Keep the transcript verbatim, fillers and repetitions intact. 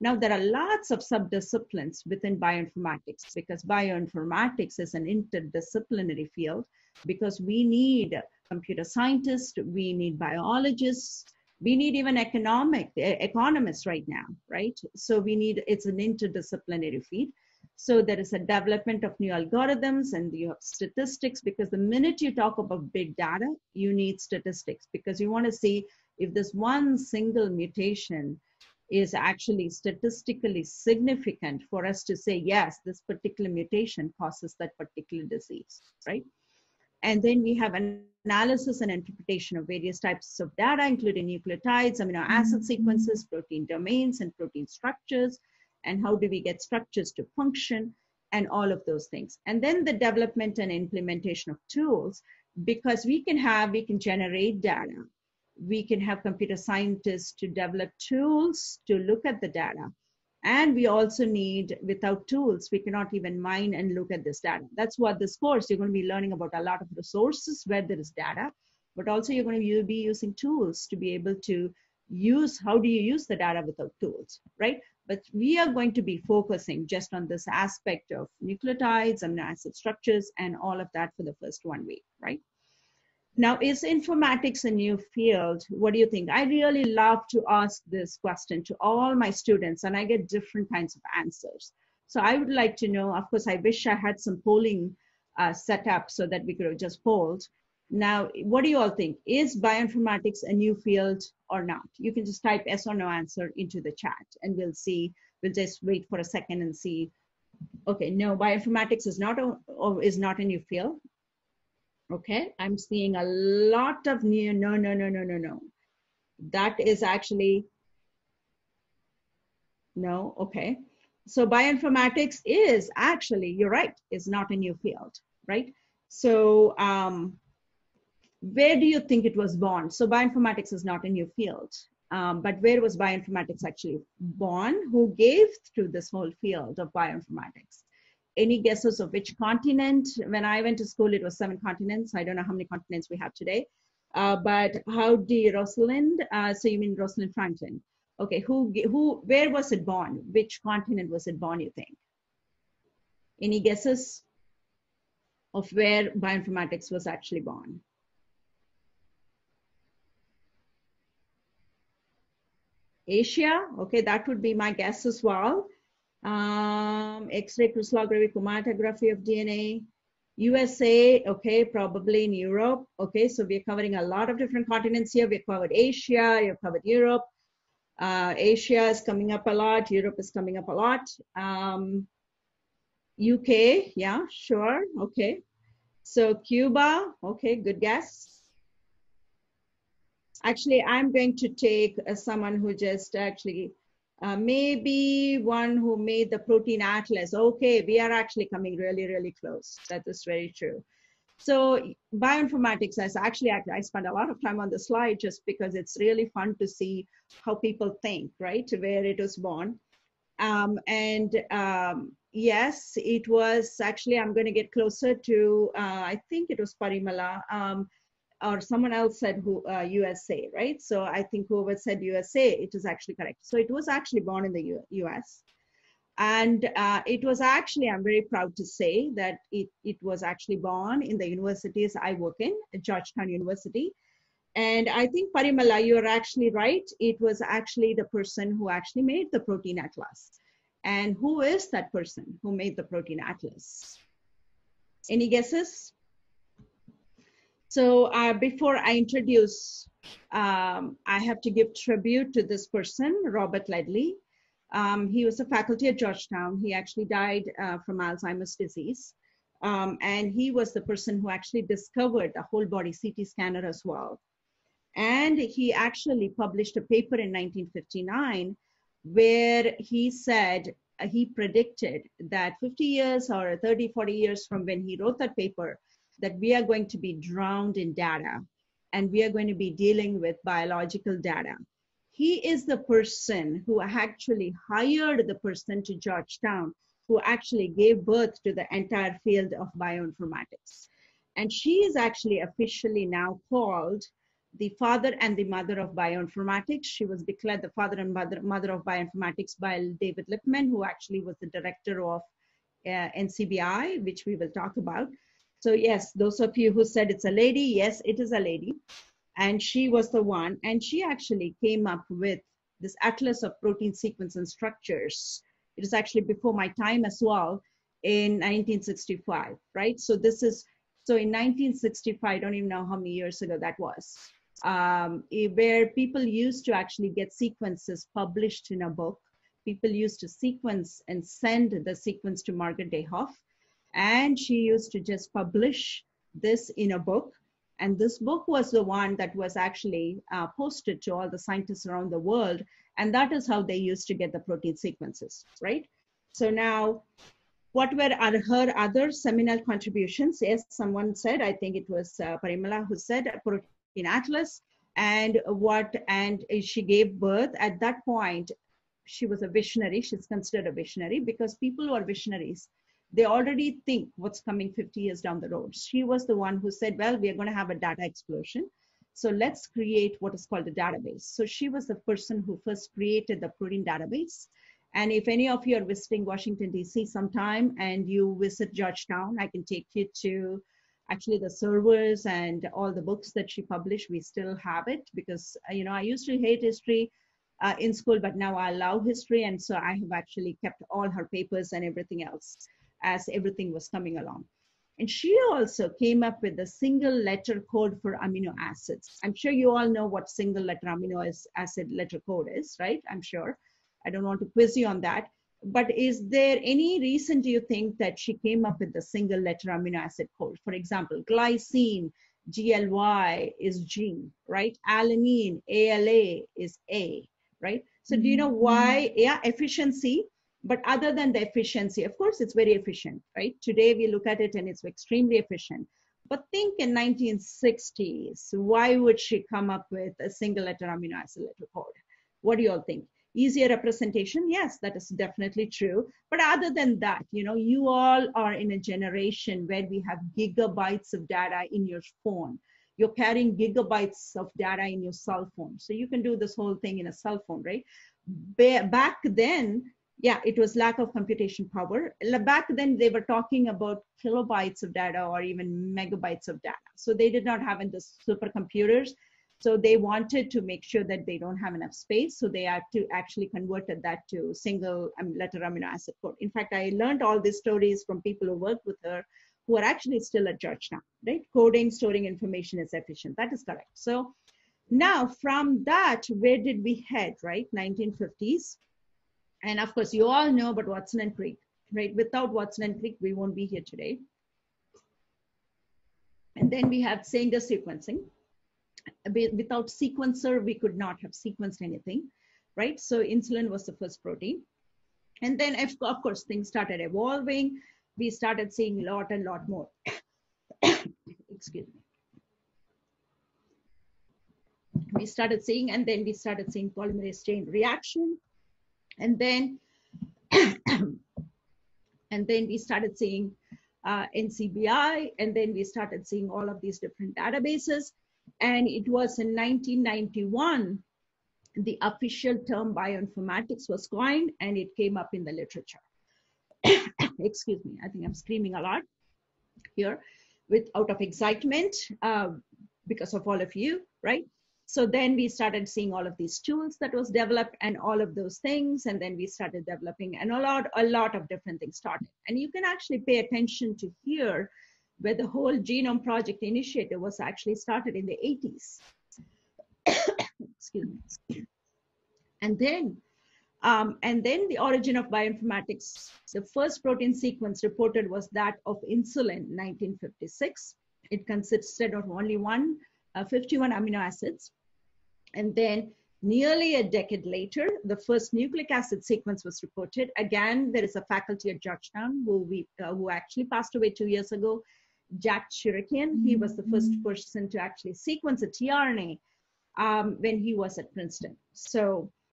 Now, there are lots of subdisciplines within bioinformatics, because bioinformatics is an interdisciplinary field, because we need computer scientists, we need biologists, we need even economic economists right now, right? So we need, it's an interdisciplinary field. So there is a development of new algorithms, and you have statistics, because the minute you talk about big data, you need statistics, because you want to see if this one single mutation is actually statistically significant for us to say, yes, this particular mutation causes that particular disease, right? And then we have an analysis and interpretation of various types of data, including nucleotides, amino acid sequences, protein domains, and protein structures, and how do we get structures to function, and all of those things. And then the development and implementation of tools, because we can have, we can generate data. We can have computer scientists to develop tools to look at the data. And we also need, without tools, we cannot even mine and look at this data. That's what this course, you're going to be learning about a lot of resources where there is data, but also you're going to be using tools to be able to use, how do you use the data without tools, right? But we are going to be focusing just on this aspect of nucleotides, amino acid structures, and all of that for the first one week, right? Now, is informatics a new field? What do you think? I really love to ask this question to all my students, and I get different kinds of answers. So I would like to know, of course, I wish I had some polling uh, set up so that we could have just polled. Now, what do you all think? Is bioinformatics a new field or not? You can just type yes or no answer into the chat, and we'll see, we'll just wait for a second and see. Okay, no, bioinformatics is not a, is not a new field. Okay, I'm seeing a lot of new, no, no, no, no, no, no. That is actually, no, okay. So bioinformatics is actually, you're right, is not a new field, right? So um, where do you think it was born? So bioinformatics is not a new field, um, but where was bioinformatics actually born? Who gave to this whole field of bioinformatics? Any guesses of which continent? When I went to school, it was seven continents. I don't know how many continents we have today. Uh, but how do you, Rosalind? Uh, so you mean Rosalind Franklin. Okay, who, who, where was it born? Which continent was it born, you think? Any guesses of where bioinformatics was actually born? Asia, okay, that would be my guess as well. Um, X-ray crystallography, chromatography of D N A, U S A, okay, probably in Europe. Okay, so we're covering a lot of different continents here. We've covered Asia, you've covered Europe. Uh, Asia is coming up a lot. Europe is coming up a lot. Um, U K, yeah, sure, okay. So Cuba, okay, good guess. Actually, I'm going to take uh, someone who just actually Uh, maybe one who made the protein atlas. Okay, we are actually coming really, really close. That is very true. So bioinformatics is actually, I spent a lot of time on the slide just because it's really fun to see how people think, right? Where it was born. Um, and um, yes, it was actually, I'm going to get closer to, uh, I think it was Parimala. Um, or someone else said who, uh, U S A, right? So I think whoever said U S A, it is actually correct. So it was actually born in the U S. And uh, it was actually, I'm very proud to say that it, it was actually born in the universities I work in, Georgetown University. And I think Parimala, you're actually right. It was actually the person who actually made the protein atlas. And who is that person who made the protein atlas? Any guesses? So uh, before I introduce, um, I have to give tribute to this person, Robert Ledley. Um, he was a faculty at Georgetown. He actually died uh, from Alzheimer's disease. Um, and he was the person who actually discovered the whole body C T scanner as well. And he actually published a paper in nineteen fifty-nine where he said, uh, he predicted that fifty years or thirty, forty years from when he wrote that paper, that we are going to be drowned in data, and we are going to be dealing with biological data. He is the person who actually hired the person to Georgetown, who actually gave birth to the entire field of bioinformatics. And she is actually officially now called the father and the mother of bioinformatics. She was declared the father and mother, mother of bioinformatics by David Lipman, who actually was the director of uh, N C B I, which we will talk about. So yes, those of you who said it's a lady, yes, it is a lady. And she was the one, and she actually came up with this Atlas of Protein Sequence and Structures. It is actually before my time as well, in nineteen sixty-five, right? So this is, so in nineteen sixty-five, I don't even know how many years ago that was, um, where people used to actually get sequences published in a book. People used to sequence and send the sequence to Margaret Dayhoff, and she used to just publish this in a book. And this book was the one that was actually uh, posted to all the scientists around the world. And that is how they used to get the protein sequences, right? So now, what were her other seminal contributions? Yes, someone said, I think it was uh, Parimala who said, a protein atlas. And what, and she gave birth at that point. She was a visionary. She's considered a visionary because people who are visionaries, they already think what's coming fifty years down the road. She was the one who said, well, we are going to have a data explosion. So let's create what is called a database. So she was the person who first created the protein database. And if any of you are visiting Washington, D C sometime and you visit Georgetown, I can take you to actually the servers and all the books that she published. We still have it because, you know, I used to hate history uh, in school, but now I love history. And so I have actually kept all her papers and everything else as everything was coming along. And she also came up with a single letter code for amino acids. I'm sure you all know what single letter amino acid letter code is, right? I'm sure. I don't want to quiz you on that. But is there any reason, do you think, that she came up with the single letter amino acid code? For example, glycine, G L Y, is G, right? Alanine, A L A, is A, right? So mm-hmm. do you know why? Yeah, efficiency. But other than the efficiency, of course, it's very efficient, right? Today we look at it and it's extremely efficient. But think in nineteen sixties, why would she come up with a single letter amino acid letter code? What do you all think? Easier representation? Yes, that is definitely true. But other than that, you know, you all are in a generation where we have gigabytes of data in your phone. You're carrying gigabytes of data in your cell phone. So you can do this whole thing in a cell phone, right? Back then, yeah, it was lack of computation power. Back then, they were talking about kilobytes of data or even megabytes of data. So they did not have the supercomputers. So they wanted to make sure that they don't have enough space. So they had to actually converted that to single letter amino acid code. In fact, I learned all these stories from people who worked with her who are actually still at Georgetown, right? Coding, storing information is efficient. That is correct. So now from that, where did we head, right? nineteen fifties. And of course, you all know about Watson and Crick, right? Without Watson and Crick, we won't be here today. And then we have Sanger sequencing. Without sequencer, we could not have sequenced anything, right? So insulin was the first protein. And then, of course, things started evolving. We started seeing a lot and lot more. Excuse me. We started seeing, and then we started seeing polymerase chain reaction. And then, and then we started seeing uh, N C B I, and then we started seeing all of these different databases. And it was in nineteen ninety-one, the official term bioinformatics was coined, and it came up in the literature. Excuse me, I think I'm screaming a lot here with out of excitement uh, because of all of you, right? So then we started seeing all of these tools that was developed and all of those things. And then we started developing and a lot, a lot of different things started. And you can actually pay attention to here where the whole Genome Project Initiative was actually started in the eighties. Excuse me. And then, um, and then the origin of bioinformatics, the first protein sequence reported was that of insulin, nineteen fifty-six. It consisted of only one, uh, fifty-one amino acids. And then nearly a decade later, the first nucleic acid sequence was reported. Again, there is a faculty at Georgetown who, we, uh, who actually passed away two years ago, Jack Chirikian. He was the first person to actually sequence a tRNA um, when he was at Princeton. So